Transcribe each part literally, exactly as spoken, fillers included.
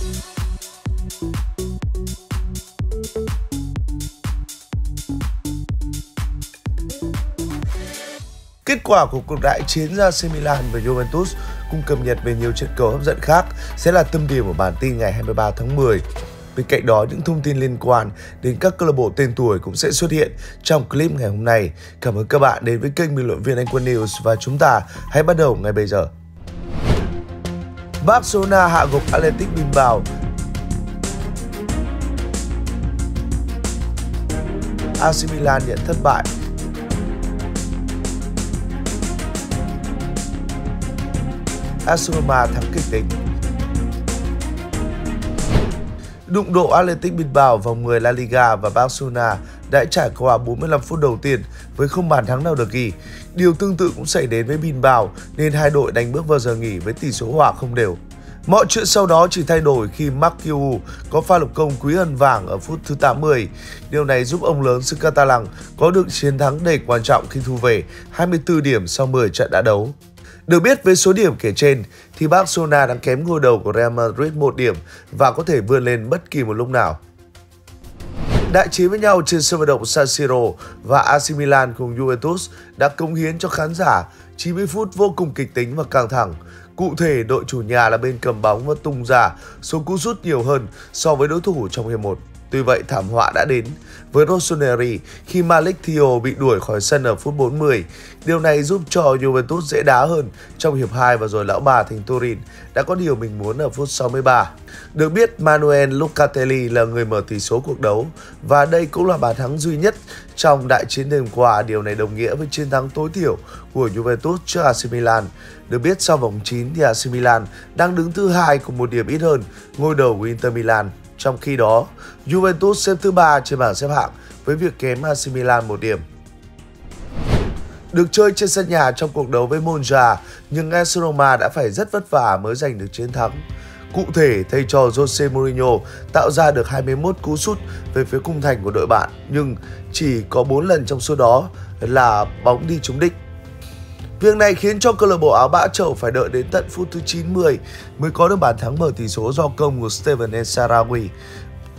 Kết quả của cuộc đại chiến giữa a xê Milan và Juventus cùng cập nhật về nhiều trận cầu hấp dẫn khác sẽ là tâm điểm của bản tin ngày hai mươi ba tháng mười. Bên cạnh đó, những thông tin liên quan đến các câu lạc bộ tên tuổi cũng sẽ xuất hiện trong clip ngày hôm nay. Cảm ơn các bạn đến với kênh bình luận viên Anh Quân News và chúng ta hãy bắt đầu ngay bây giờ. Barcelona hạ gục Athletic Bilbao. a xê Milan nhận thất bại. a ét Roma thắng kịch tính. Đụng độ Athletic Bilbao vòng mười La Liga và Barcelona đã trải qua bốn mươi lăm phút đầu tiên với không bàn thắng nào được ghi. Điều tương tự cũng xảy đến với Bilbao nên hai đội đánh bước vào giờ nghỉ với tỷ số hòa không đều. Mọi chuyện sau đó chỉ thay đổi khi Marquinhos có pha lập công quý hơn vàng ở xứ thứ tám mươi. Điều này giúp ông lớn xứ Catalan có được chiến thắng đầy quan trọng khi thu về hai mươi tư điểm sau mười trận đã đấu. Được biết với số điểm kể trên thì Barcelona đang kém ngôi đầu của Real Madrid một điểm và có thể vươn lên bất kỳ một lúc nào. Đại chiến với nhau trên sân vận động San Siro và a xê Milan cùng Juventus đã cống hiến cho khán giả chín mươi phút vô cùng kịch tính và căng thẳng. Cụ thể, đội chủ nhà là bên cầm bóng và tung ra số cú sút nhiều hơn so với đối thủ trong hiệp một. Tuy vậy, thảm họa đã đến với Rossoneri khi Malik Thio bị đuổi khỏi sân ở phút bốn mươi. Điều này giúp cho Juventus dễ đá hơn trong hiệp hai và rồi lão bà thành Turin đã có điều mình muốn ở phút sáu mươi ba. Được biết, Manuel Locatelli là người mở tỷ số cuộc đấu và đây cũng là bàn thắng duy nhất trong đại chiến đêm qua. Điều này đồng nghĩa với chiến thắng tối thiểu của Juventus trước a xê Milan. Được biết, sau vòng chín thì a xê Milan đang đứng thứ hai cùng một điểm ít hơn ngôi đầu của Inter Milan. Trong khi đó, Juventus xếp thứ ba trên bảng xếp hạng với việc kém a xê Milan một điểm. Được chơi trên sân nhà trong cuộc đấu với Monza, nhưng a ét Roma đã phải rất vất vả mới giành được chiến thắng. Cụ thể, thầy trò Jose Mourinho tạo ra được hai mươi mốt cú sút về phía khung thành của đội bạn, nhưng chỉ có bốn lần trong số đó là bóng đi trúng đích. Việc này khiến cho câu lạc bộ áo bã chậu phải đợi đến tận phút thứ chín mươi mới có được bàn thắng mở tỷ số do công của Stephan El Shaarawy.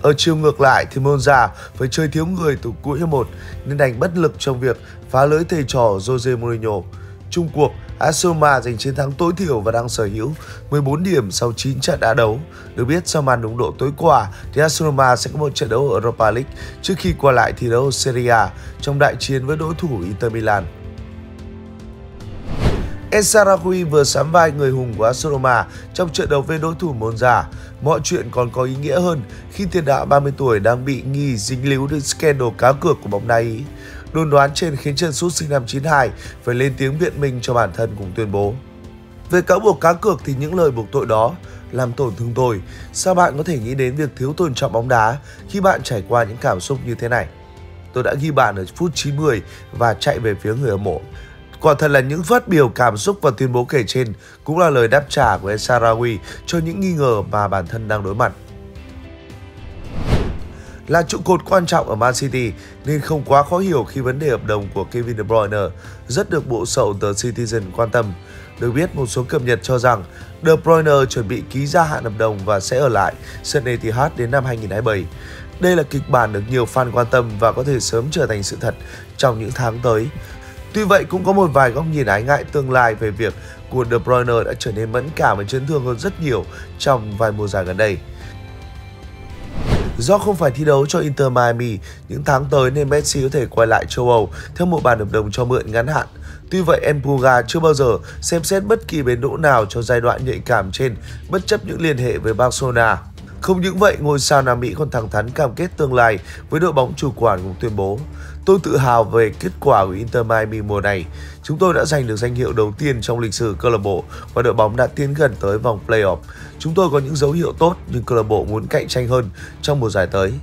Ở chiều ngược lại thì Monza phải chơi thiếu người từ cuối hiệp một nên đành bất lực trong việc phá lưới thầy trò Jose Mourinho. Chung cuộc, a ét Roma giành chiến thắng tối thiểu và đang sở hữu mười bốn điểm sau chín trận đã đấu. Được biết, sau màn đụng độ tối qua thì a ét Roma sẽ có một trận đấu ở Europa League trước khi quay lại thi đấu Serie A trong đại chiến với đối thủ Inter Milan. El Shaarawy vừa sắm vai người hùng của a ét Roma trong trận đấu với đối thủ Monza. Mọi chuyện còn có ý nghĩa hơn khi tiền đạo ba mươi tuổi đang bị nghi dính líu đến scandal cá cược của bóng đá Ý. Đồn đoán trên khiến chân sút sinh năm chín hai phải lên tiếng biện minh cho bản thân cùng tuyên bố: "Về cáo buộc cá cược thì những lời buộc tội đó làm tổn thương tôi. Sao bạn có thể nghĩ đến việc thiếu tôn trọng bóng đá khi bạn trải qua những cảm xúc như thế này? Tôi đã ghi bàn ở phút chín mươi và chạy về phía người hâm mộ." Quả thật là những phát biểu cảm xúc và tuyên bố kể trên cũng là lời đáp trả của El Shaarawy cho những nghi ngờ mà bản thân đang đối mặt. Là trụ cột quan trọng ở Man City nên không quá khó hiểu khi vấn đề hợp đồng của Kevin De Bruyne rất được bộ sậu The Citizen quan tâm. Được biết, một số cập nhật cho rằng De Bruyne chuẩn bị ký gia hạn hợp đồng và sẽ ở lại sân Etihad đến năm hai nghìn không trăm hai mươi bảy. Đây là kịch bản được nhiều fan quan tâm và có thể sớm trở thành sự thật trong những tháng tới. Tuy vậy, cũng có một vài góc nhìn ái ngại tương lai về việc của De Bruyne đã trở nên mẫn cảm và chấn thương hơn rất nhiều trong vài mùa giải gần đây. Do không phải thi đấu cho Inter Miami những tháng tới nên Messi có thể quay lại châu Âu theo một bản hợp đồng cho mượn ngắn hạn. Tuy vậy, Enpuga chưa bao giờ xem xét bất kỳ bến đỗ nào cho giai đoạn nhạy cảm trên bất chấp những liên hệ với Barcelona. Không những vậy, ngôi sao Nam Mỹ còn thẳng thắn cam kết tương lai với đội bóng chủ quản cùng tuyên bố: "Tôi tự hào về kết quả của Inter Miami mùa này. Chúng tôi đã giành được danh hiệu đầu tiên trong lịch sử câu lạc bộ và đội bóng đã tiến gần tới vòng playoff. Chúng tôi có những dấu hiệu tốt nhưng câu lạc bộ muốn cạnh tranh hơn trong mùa giải tới."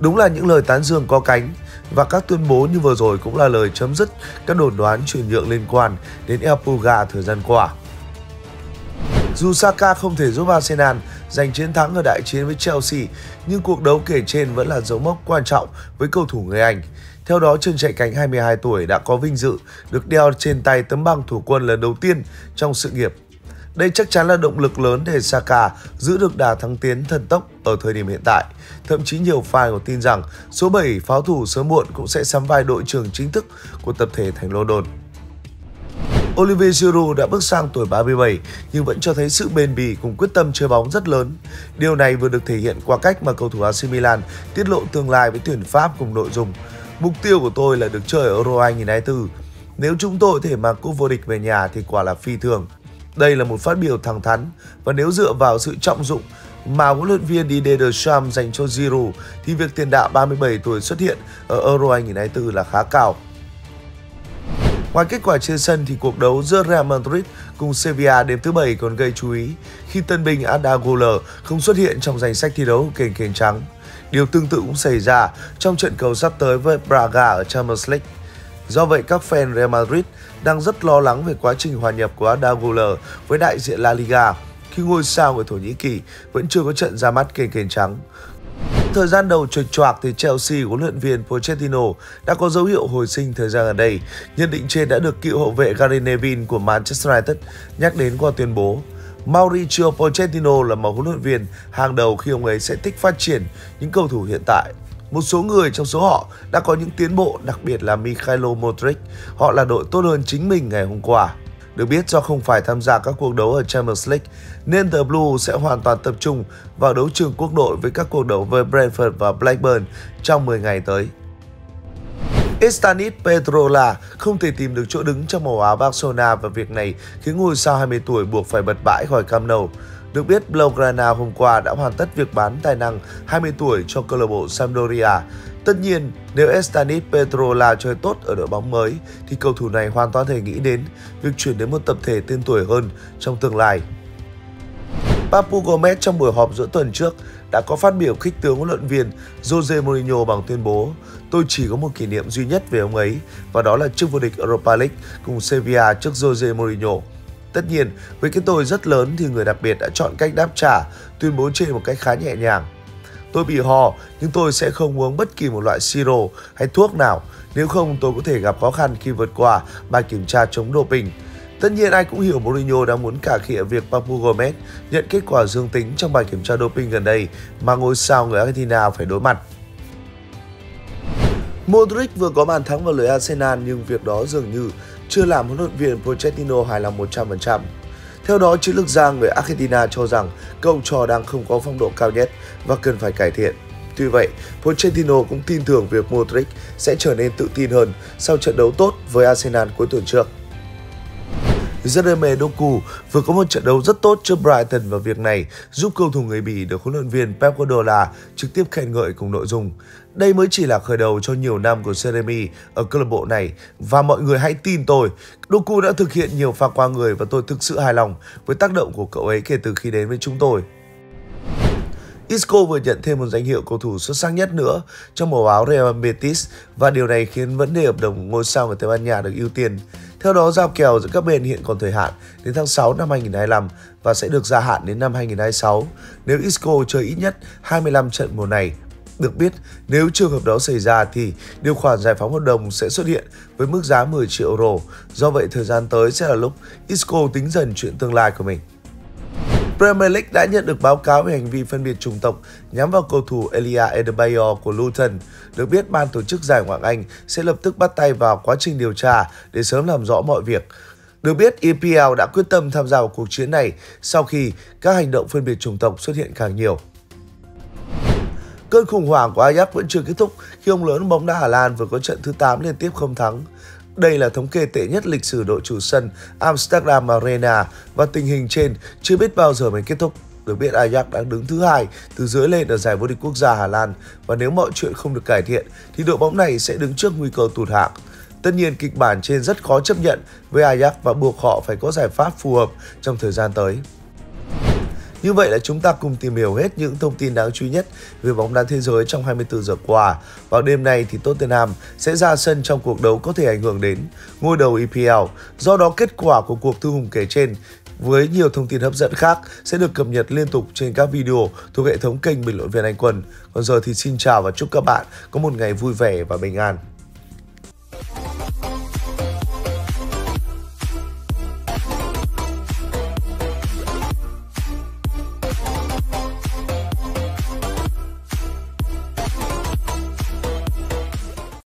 Đúng là những lời tán dương có cánh và các tuyên bố như vừa rồi cũng là lời chấm dứt các đồn đoán chuyển nhượng liên quan đến El Pulga thời gian qua. Dù Saka không thể giúp Arsenal giành chiến thắng ở đại chiến với Chelsea, nhưng cuộc đấu kể trên vẫn là dấu mốc quan trọng với cầu thủ người Anh. Theo đó, chân chạy cánh hai mươi hai tuổi đã có vinh dự được đeo trên tay tấm bằng thủ quân lần đầu tiên trong sự nghiệp. Đây chắc chắn là động lực lớn để Saka giữ được đà thắng tiến thần tốc ở thời điểm hiện tại. Thậm chí nhiều fan còn tin rằng số bảy pháo thủ sớm muộn cũng sẽ sắm vai đội trưởng chính thức của tập thể thành London. Olivier Giroud đã bước sang tuổi ba mươi bảy nhưng vẫn cho thấy sự bền bỉ cùng quyết tâm chơi bóng rất lớn. Điều này vừa được thể hiện qua cách mà cầu thủ a xê Milan tiết lộ tương lai với tuyển Pháp cùng nội dung: "Mục tiêu của tôi là được chơi ở Euro hai không hai tư. Nếu chúng tôi có thể mang cúp vô địch về nhà thì quả là phi thường." Đây là một phát biểu thẳng thắn, và nếu dựa vào sự trọng dụng mà huấn luyện viên Didier Deschamps dành cho Giroud thì việc tiền đạo ba mươi bảy tuổi xuất hiện ở Euro hai không hai tư là khá cao. Ngoài kết quả trên sân thì cuộc đấu giữa Real Madrid cùng Sevilla đêm thứ Bảy còn gây chú ý khi tân binh Arda Güler không xuất hiện trong danh sách thi đấu của kền kền trắng. Điều tương tự cũng xảy ra trong trận cầu sắp tới với Braga ở Champions League. Do vậy, các fan Real Madrid đang rất lo lắng về quá trình hòa nhập của Arda Güler với đại diện La Liga khi ngôi sao người Thổ Nhĩ Kỳ vẫn chưa có trận ra mắt kền kền trắng. Thời gian đầu trượt choạc thì Chelsea của huấn luyện viên Pochettino đã có dấu hiệu hồi sinh thời gian gần đây. Nhận định trên đã được cựu hậu vệ Gary Neville của Manchester United nhắc đến qua tuyên bố: "Mauricio Pochettino là một huấn luyện viên hàng đầu khi ông ấy sẽ thích phát triển những cầu thủ hiện tại. Một số người trong số họ đã có những tiến bộ, đặc biệt là Mikhailo Modric. Họ là đội tốt hơn chính mình ngày hôm qua." Được biết, do không phải tham gia các cuộc đấu ở Champions League nên The Blue sẽ hoàn toàn tập trung vào đấu trường quốc nội với các cuộc đấu với Brentford và Blackburn trong mười ngày tới. Estanis Pedrola không thể tìm được chỗ đứng trong màu áo Barcelona và việc này khiến ngôi sao hai mươi tuổi buộc phải bật bãi khỏi Camp Nou. Được biết, Blaugrana hôm qua đã hoàn tất việc bán tài năng hai mươi tuổi cho câu lạc bộ Sampdoria. Tất nhiên, nếu Estanis Pedrola chơi tốt ở đội bóng mới thì cầu thủ này hoàn toàn thể nghĩ đến việc chuyển đến một tập thể tên tuổi hơn trong tương lai. Papu Gomez trong buổi họp giữa tuần trước đã có phát biểu khích tướng huấn luyện viên Jose Mourinho bằng tuyên bố: "Tôi chỉ có một kỷ niệm duy nhất về ông ấy và đó là chức vô địch Europa League cùng Sevilla trước Jose Mourinho." Tất nhiên, với cái tôi rất lớn thì người đặc biệt đã chọn cách đáp trả tuyên bố trên một cách khá nhẹ nhàng: "Tôi bị ho, nhưng tôi sẽ không uống bất kỳ một loại siro hay thuốc nào, nếu không tôi có thể gặp khó khăn khi vượt qua bài kiểm tra chống doping." Tất nhiên, ai cũng hiểu Mourinho đang muốn cà khịa việc Papu Gomez nhận kết quả dương tính trong bài kiểm tra doping gần đây mà ngôi sao người Argentina phải đối mặt. Modric vừa có bàn thắng vào lưới Arsenal nhưng việc đó dường như chưa làm huấn luyện viên Pochettino hài lòng một trăm phần trăm. Theo đó, chiến lược gia người Argentina cho rằng cậu trò đang không có phong độ cao nhất và cần phải cải thiện. Tuy vậy, Pochettino cũng tin tưởng việc Modric sẽ trở nên tự tin hơn sau trận đấu tốt với Arsenal cuối tuần trước. Jeremy Doku vừa có một trận đấu rất tốt trước Brighton và việc này giúp cầu thủ người Bỉ được huấn luyện viên Pep Guardiola trực tiếp khen ngợi cùng nội dung: "Đây mới chỉ là khởi đầu cho nhiều năm của Jeremy ở câu lạc bộ này và mọi người hãy tin tôi. Doku đã thực hiện nhiều pha qua người và tôi thực sự hài lòng với tác động của cậu ấy kể từ khi đến với chúng tôi." Isco vừa nhận thêm một danh hiệu cầu thủ xuất sắc nhất nữa trong màu áo Real Betis và điều này khiến vấn đề hợp đồng của ngôi sao người Tây Ban Nha được ưu tiên. Theo đó, giao kèo giữa các bên hiện còn thời hạn đến tháng sáu năm hai không hai lăm và sẽ được gia hạn đến năm hai không hai sáu nếu Isco chơi ít nhất hai mươi lăm trận mùa này. Được biết, nếu trường hợp đó xảy ra thì điều khoản giải phóng hợp đồng sẽ xuất hiện với mức giá mười triệu euro. Do vậy, thời gian tới sẽ là lúc Isco tính dần chuyện tương lai của mình. Premier League đã nhận được báo cáo về hành vi phân biệt chủng tộc nhắm vào cầu thủ Elia Adebayor của Luton. Được biết, ban tổ chức giải Ngoại hạng Anh sẽ lập tức bắt tay vào quá trình điều tra để sớm làm rõ mọi việc. Được biết, e pê lờ đã quyết tâm tham gia vào cuộc chiến này sau khi các hành động phân biệt chủng tộc xuất hiện càng nhiều. Cơn khủng hoảng của Ajax vẫn chưa kết thúc khi ông lớn bóng đá Hà Lan vừa có trận thứ tám liên tiếp không thắng. Đây là thống kê tệ nhất lịch sử đội chủ sân Amsterdam Arena và tình hình trên chưa biết bao giờ mới kết thúc. Được biết, Ajax đang đứng thứ hai từ dưới lên ở giải vô địch quốc gia Hà Lan và nếu mọi chuyện không được cải thiện thì đội bóng này sẽ đứng trước nguy cơ tụt hạng. Tất nhiên, kịch bản trên rất khó chấp nhận với Ajax và buộc họ phải có giải pháp phù hợp trong thời gian tới. Như vậy là chúng ta cùng tìm hiểu hết những thông tin đáng chú ý nhất về bóng đá thế giới trong hai mươi tư giờ qua. Vào đêm nay thì Tottenham sẽ ra sân trong cuộc đấu có thể ảnh hưởng đến ngôi đầu e pê lờ. Do đó, kết quả của cuộc thư hùng kể trên với nhiều thông tin hấp dẫn khác sẽ được cập nhật liên tục trên các video thuộc hệ thống kênh Bình Luận Viên Anh Quân. Còn giờ thì xin chào và chúc các bạn có một ngày vui vẻ và bình an.